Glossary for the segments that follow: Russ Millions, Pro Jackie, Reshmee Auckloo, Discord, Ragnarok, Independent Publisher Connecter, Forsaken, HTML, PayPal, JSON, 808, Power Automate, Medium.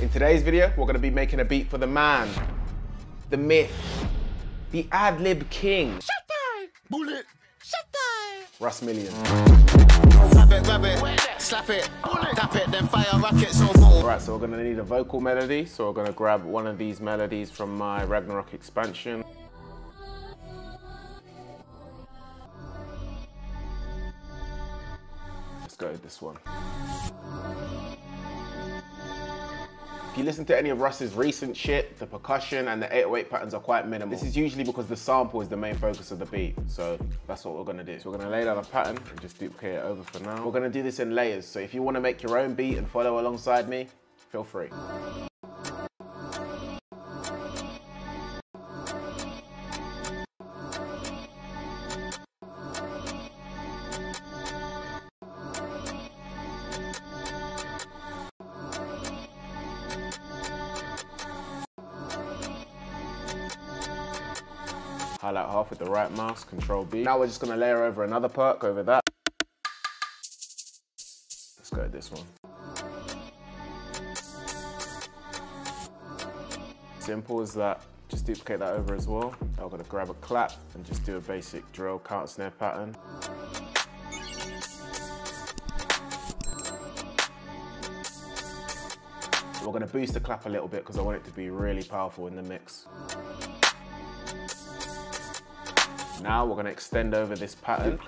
In today's video, we're gonna be making a beat for the man, the myth, the ad-lib king. Shut down! Bullet! Shut down! Russ Millions. Alright, so we're gonna need a vocal melody, so we're gonna grab one of these melodies from my Ragnarok expansion. Let's go with this one. If you listen to any of Russ's recent shit, the percussion and the 808 patterns are quite minimal. This is usually because the sample is the main focus of the beat. So that's what we're gonna do. So we're gonna lay down a pattern and just duplicate it over for now. We're gonna do this in layers. So if you wanna make your own beat and follow alongside me, feel free. Highlight half with the right mouse, Control B. Now we're just gonna layer over another perk over that. Let's go with this one. Simple as that. Just duplicate that over as well. Now we're gonna grab a clap and just do a basic drill counter snare pattern. We're gonna boost the clap a little bit because I want it to be really powerful in the mix. Now we're going to extend over this pattern,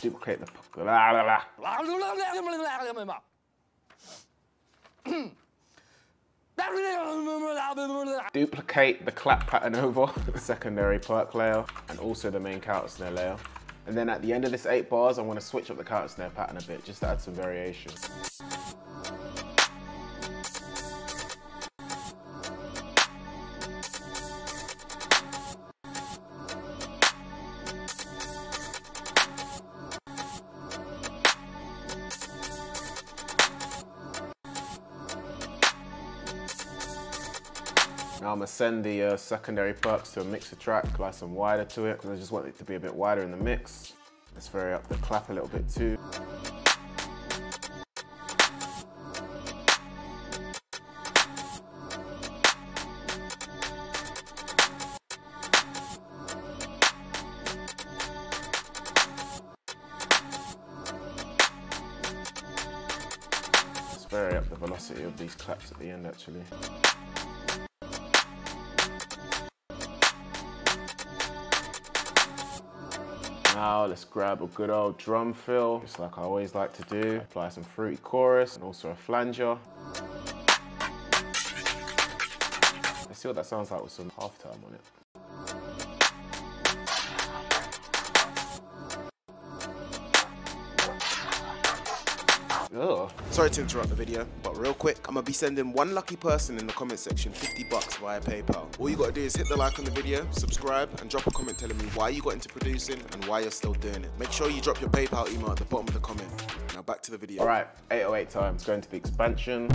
duplicate the clap pattern over the secondary perk layer and also the main counter snare layer. And then at the end of this 8 bars, I'm going to switch up the counter snare pattern a bit, just to add some variation. Now I'm gonna send the secondary perks to a mixer track, apply some wider to it, because I just want it to be a bit wider in the mix. Let's vary up the clap a little bit too. Let's vary up the velocity of these claps at the end actually. Now let's grab a good old drum fill, just like I always like to do. Apply some fruity chorus and also a flanger. Let's see what that sounds like with some half time on it. Ugh. Sorry to interrupt the video, but real quick, I'm gonna be sending one lucky person in the comment section 50 bucks via PayPal. All you gotta do is hit the like on the video, subscribe, and drop a comment telling me why you got into producing and why you're still doing it. Make sure you drop your PayPal email at the bottom of the comment. Now back to the video. All right, 808 time, it's going to the expansion.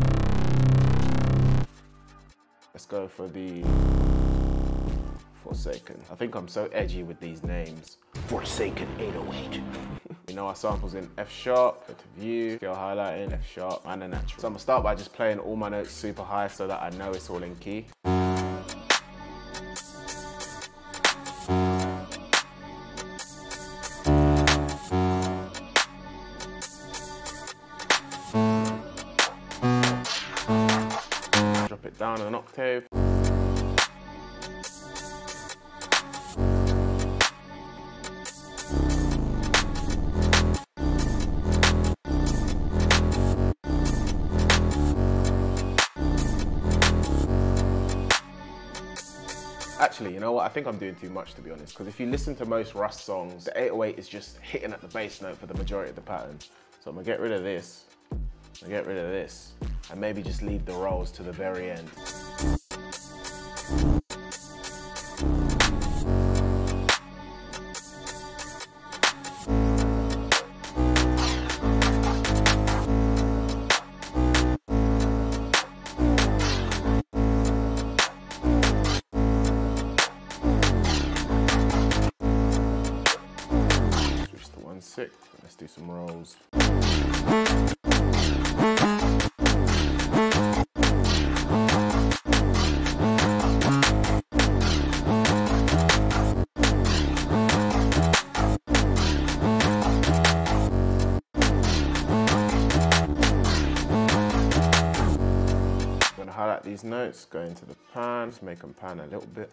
Let's go for the Forsaken. I think I'm so edgy with these names. Forsaken 808. You know our samples in F#, go to view, scale highlighting, F# and a natural. So I'm gonna start by just playing all my notes super high so that I know it's all in key. Drop it down an octave. Actually, you know what? I think I'm doing too much, to be honest, because if you listen to most Russ songs, the 808 is just hitting at the bass note for the majority of the pattern. So I'm gonna get rid of this, I'm gonna get rid of this, and maybe just leave the rolls to the very end. Let's do some rolls. highlight these notes, go into the pan, just make them pan a little bit.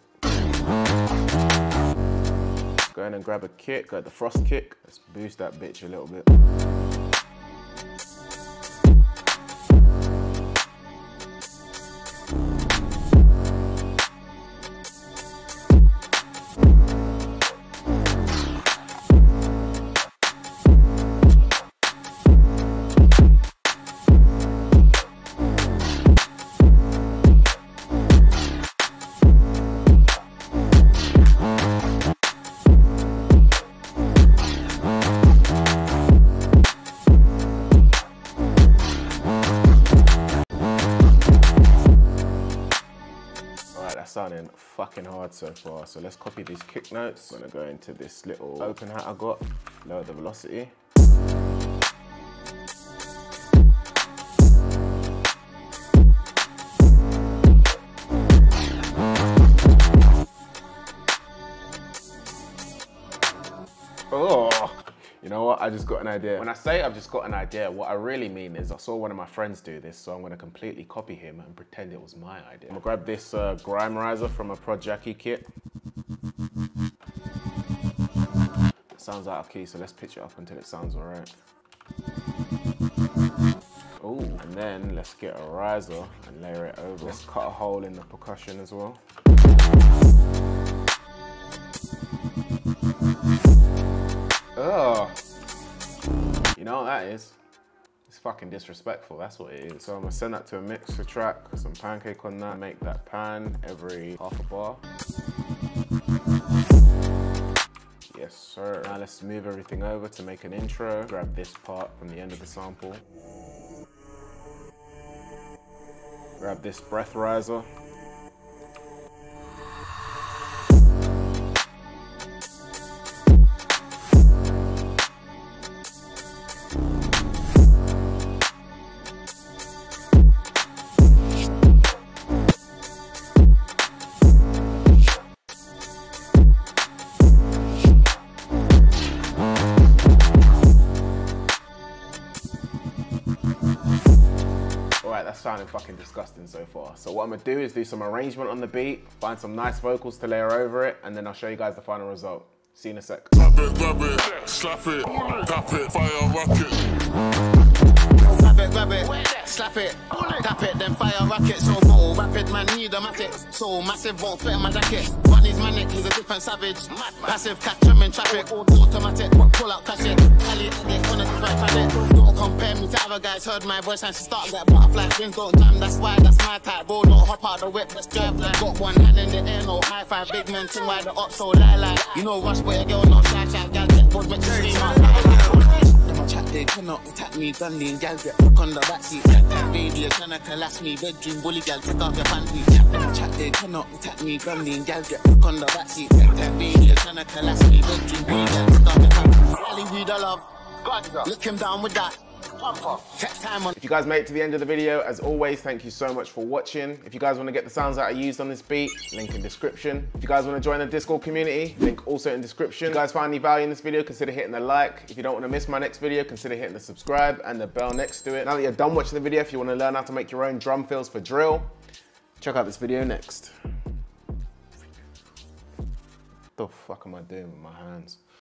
Go in and grab a kick, go the frost kick. Let's boost that bitch a little bit. Sounding fucking hard so far. So let's copy these kick notes. I'm gonna go into this little open hat I got, lower the velocity. Oh, you know what? I just got an idea. When I say I've just got an idea, what I really mean is I saw one of my friends do this, so I'm gonna completely copy him and pretend it was my idea. I'm gonna grab this grimerizer from a Pro Jackie kit. It sounds out of key, so let's pitch it up until it sounds all right. Oh, and then let's get a riser and layer it over. Let's cut a hole in the percussion as well. Oh. You know what that is? It's fucking disrespectful, that's what it is. So I'm gonna send that to a mixer track, put some pancake on that, make that pan every half a bar. Yes sir. Now let's move everything over to make an intro. Grab this part from the end of the sample. Grab this breath riser. Sounding fucking disgusting so far. So what I'm gonna do is do some arrangement on the beat, find some nice vocals to layer over it, and then I'll show you guys the final result. See you in a sec. Grab it, grab it, slap it, tap it, fire rocket. Grab it, slap it, tap it, then fire rocket. So full, rapid man, need a matic. So massive, won't fit in my jacket. Bunny's manic, he's a different savage. Passive, catch him in traffic. Automatic, pull out, catch it. Alley, addict, on a different planet. Don't compare me to other guys. Heard my voice and she started that butterfly. Things don't jam, that's why, that's my type. Roll, don't hop out the whip, let's drive like. Got one hand in the air, no high five. Big man, ting, why the up so lie like. You know, rush, boy, a girl, not shy, shy. Gal, get bored, make you scream out like. Chat, they cannot attack me, Dundee and gals get fucked on the backseat. Baby, you're trying to collapse me, bedroom bully gal, take off your panties. Chat, they cannot attack me, Dundee and gals get fucked on the backseat. Baby, you're trying to collapse me, bedroom bully gal, take off your panties. Rally, we the love, God, look him down with that. If you guys made it to the end of the video, as always, thank you so much for watching. If you guys want to get the sounds that I used on this beat, link in description. If you guys want to join the Discord community, link also in description. If you guys find any value in this video, consider hitting the like. If you don't want to miss my next video, consider hitting the subscribe and the bell next to it. Now that you're done watching the video, if you want to learn how to make your own drum fills for drill, check out this video next. What the fuck am I doing with my hands?